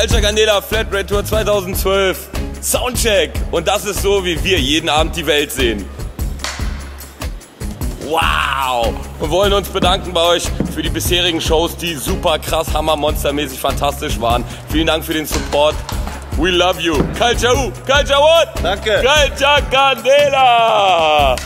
Culcha Candela Flatrate Tour 2012 Soundcheck, und das ist so, wie wir jeden Abend die Welt sehen. Wow! Wir wollen uns bedanken bei euch für die bisherigen Shows, die super krass, hammer, monstermäßig fantastisch waren. Vielen Dank für den Support. We love you. Culcha U, Culcha What? Danke. Culcha Candela!